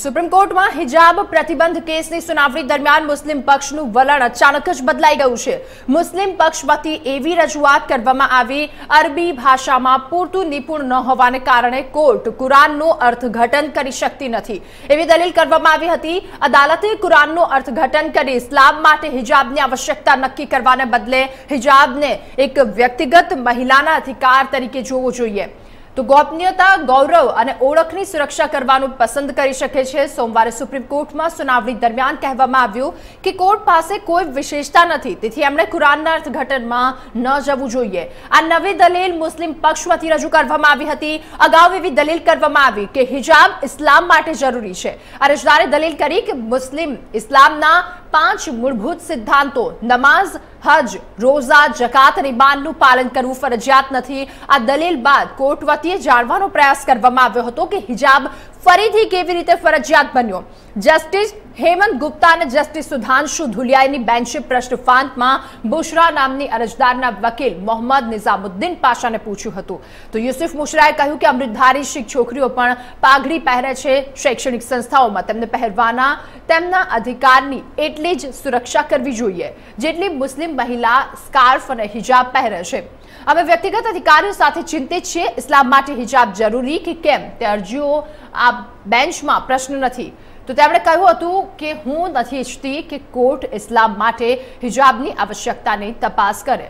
Supreme કોર્ટમાં હિજાબ પ્રતિબંધ કેસની સુનાવણી દરમિયાન મુસ્લિમ પક્ષનું વલણ અચાનક જ બદલાઈ ગયું છે। મુસ્લિમ પક્ષ વતી એવી રજૂઆત કરવામાં આવી અરબી ભાષામાં પૂરતું નિપુણ ન હોવાને કારણે કોર્ટ કુરાનનું અર્થઘટન કરી શકતી નથી એવી દલીલ કરવામાં આવી હતી। અદાલતે કુરાનનું અર્થઘટન કરી ઇસ્લામ માટે હિજાબની આવશ્યકતા નક્કી કરવાને બદલે હિજાબને એક વ્યક્તિગત મહિલાના અધિકાર તરીકે જોવો જોઈએ तो गोपनीयता गौरव और ओळखनी सुरक्षा करवानुं पसंद करी शके छे। सोमवार सुप्रीम कोर्ट में सुनावणी दरमियान कहेवामां आव्युं के कोर्ट पास कोई विशेषता नथी तेथी एमणे कुरानना अर्थघटन में न जवुं जोईए। आ नवी दलील मुस्लिम पक्ष वती रजू करवामां आवी हती। अगाउ एवी दलील करवामां आवी के हिजाब इस्लाम माटे जरूरी छे। अरजदारे दलील करी के मुस्लिम इस्लामना 5 मूलभूत सिद्धांतों नमाज हज रोजा जकात रिमाननुं पालन करवुं फरजियात नथी। आ दलील बाद कोर्ट वतीए जाणवानो प्रयास करवामां आव्यो हतो के हिजाब फरीथी केवी रीते फरजियात बन्यो। जस्टिस हेमंत गुप्ता ने जस्टिस सुधांशु धुलियाईनी बेंचे प्रश्न फांतमां बुशरा नामनी अरजदारना वकील मोहम्मद निजामुद्दीन पाशाने पूछ्युं हतुं तो यूसुफ मुशराए कह्युं के अमृतधारी शिख छोकरीओ पण पाघड़ी पहरे छे। शैक्षणिक संस्थाओमां तेमने पहेरवाना तेमना अधिकारनी एटली ज सुरक्षा करवी जोईए जेटली मुस्लिम महिला स्कार्फ अने हिजाब पहरे छे। अमे व्यक्तिगत अधिकारीओ साथे चिंतित छे। इस्लाम माटे हिजाब जरूरी के केम ते अर्जीओ आ बेंचमां प्रश्न नथी तो તેમણે કહ્યું હતું કે હું નથી ઈચ્છતી કે કોર્ટ ઇસ્લામ માટે હિજાબની આવશ્યકતાની તપાસ કરે।